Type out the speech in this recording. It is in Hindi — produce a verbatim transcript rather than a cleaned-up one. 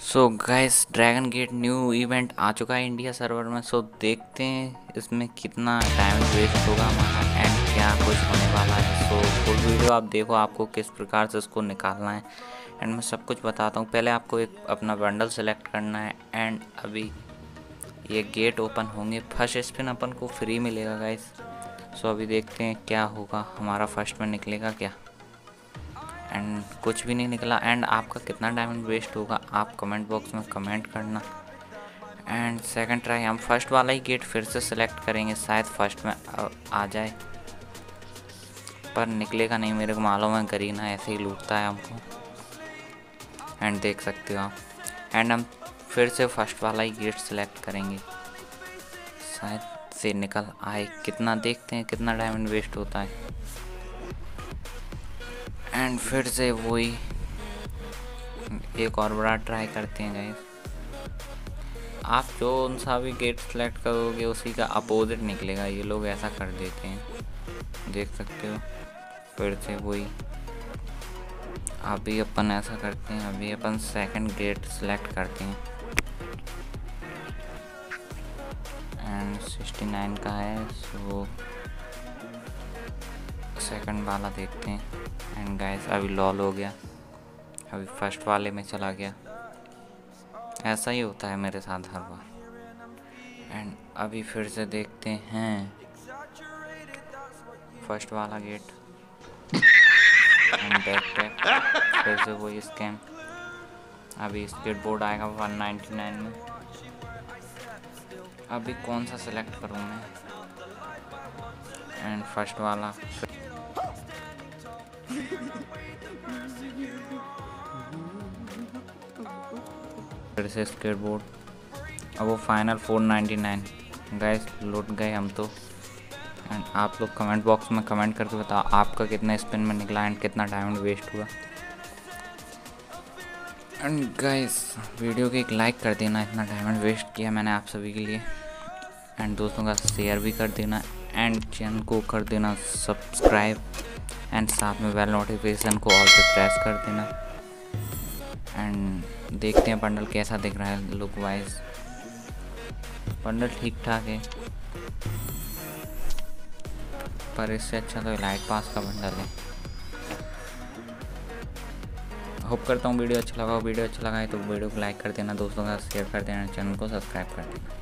सो guys dragon gate new event आ चुका है इंडिया सर्वर में। सो so, देखते हैं इसमें कितना टाइम वेस्ट होगा हमारा एंड क्या कुछ होने वाला है। सो so, फुल वीडियो आप देखो, आपको किस प्रकार से इसको निकालना है एंड मैं सब कुछ बताता हूँ। पहले आपको एक अपना बंडल सेलेक्ट करना है एंड अभी ये गेट ओपन होंगे। फर्स्ट स्पिन अपन को फ्री मिलेगा गाइस। सो अभी देखते हैं क्या होगा, हमारा फर्स्ट में निकलेगा क्या। एंड कुछ भी नहीं निकला। एंड आपका कितना डायमंड वेस्ट होगा आप कमेंट बॉक्स में कमेंट करना। एंड सेकंड ट्राई हम फर्स्ट वाला ही गेट फिर से सिलेक्ट करेंगे, शायद फर्स्ट में आ जाए, पर निकलेगा नहीं। मेरे को मालूम है करीना ऐसे ही लूटता है हमको। एंड देख सकते हो आप। एंड हम फिर से फर्स्ट वाला ही गेट सिलेक्ट करेंगे, शायद से निकल आए। कितना देखते हैं कितना डायमंड वेस्ट होता है। एंड फिर से वही एक और बड़ा ट्राई करते हैं गाइस। आप जो उन सा भी गेट सिलेक्ट करोगे उसी का अपोजिट निकलेगा। ये लोग ऐसा कर देते हैं, देख सकते हो। फिर से वही अभी अपन ऐसा करते हैं। अभी अपन सेकंड गेट सिलेक्ट करते हैं। उनहत्तर का है, सो सेकंड वाला देखते हैं। एंड गाइस अभी लॉल हो गया, अभी फर्स्ट वाले में चला गया। ऐसा ही होता है मेरे साथ हर बार। एंड अभी फिर से देखते हैं फर्स्ट वाला गेट। एंड बैक टैप, फिर से वही स्कैम। अभी स्केट बोर्ड आएगा एक सौ निन्यानवे में। अभी कौन सा सिलेक्ट करूँ मैं? एंड फर्स्ट वाला। फिर से स्केट बोर्ड। अब वो फाइनल चार सौ निन्यानवे। गाइस लूट गए हम तो। एंड आप लोग कमेंट बॉक्स में कमेंट करके बताओ आपका कितना स्पिन में निकला एंड कितना डायमंड वेस्ट हुआ। एंड गाइस वीडियो को एक लाइक कर देना, इतना डायमंड वेस्ट किया मैंने आप सभी के लिए। एंड दोस्तों का शेयर भी कर देना एंड चैनल को कर देना सब्सक्राइब एंड साथ में बेल नोटिफिकेशन को ऑल पे प्रेस कर देना। एंड देखते हैं बंडल कैसा दिख रहा है लुक वाइज। बंडल ठीक ठाक है, पर इससे अच्छा तो लाइट पास का बंडल है। होप करता हूँ वीडियो अच्छा लगा हो। वीडियो अच्छा लगा है तो वीडियो को लाइक कर देना, दोस्तों का शेयर कर देना, चैनल को सब्सक्राइब कर देना।